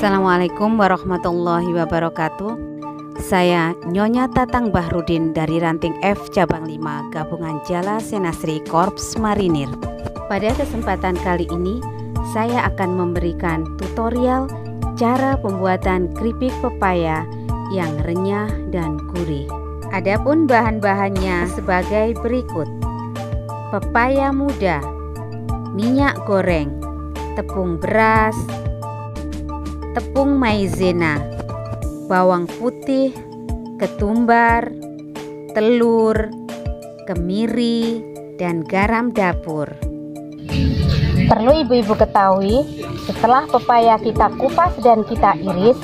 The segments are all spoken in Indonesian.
Assalamualaikum warahmatullahi wabarakatuh. Saya Nyonya Tatang Bahrudin dari Ranting F Cabang 5 Gabungan Jala Senasri Corps Marinir. Pada kesempatan kali ini saya akan memberikan tutorial cara pembuatan keripik pepaya yang renyah dan gurih. Adapun bahan-bahannya sebagai berikut: pepaya muda, minyak goreng, tepung beras, tepung maizena, bawang putih, ketumbar, telur, kemiri, dan garam dapur. Perlu ibu-ibu ketahui, setelah pepaya kita kupas dan kita iris,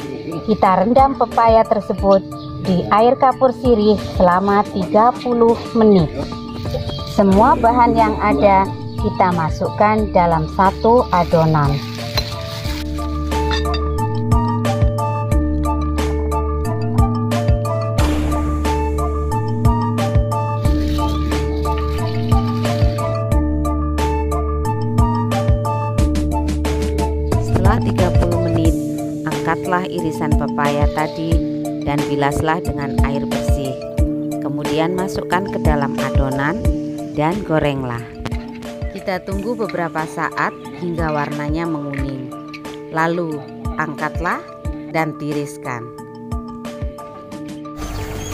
kita rendam pepaya tersebut di air kapur sirih selama 30 menit. Semua bahan yang ada kita masukkan dalam satu adonan. Setelah 30 menit, angkatlah irisan pepaya tadi dan bilaslah dengan air bersih. Kemudian masukkan ke dalam adonan dan gorenglah. Kita tunggu beberapa saat hingga warnanya menguning. Lalu angkatlah dan tiriskan.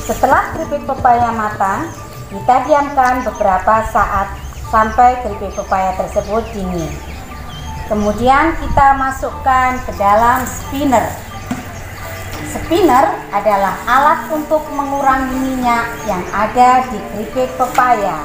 Setelah keripik pepaya matang, kita diamkan beberapa saat sampai keripik pepaya tersebut dingin. Kemudian kita masukkan ke dalam spinner. Spinner adalah alat untuk mengurangi minyak yang ada di keripik pepaya.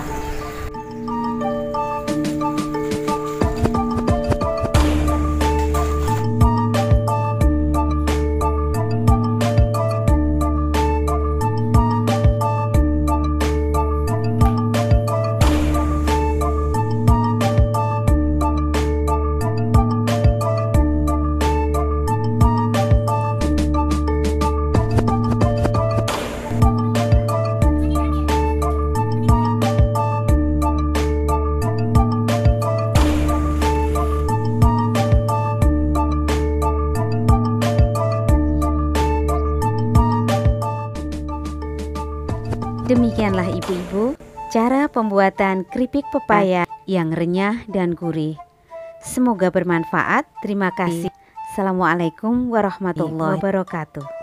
Demikianlah ibu-ibu cara pembuatan keripik pepaya yang renyah dan gurih. Semoga bermanfaat. Terima kasih. Assalamualaikum warahmatullahi wabarakatuh.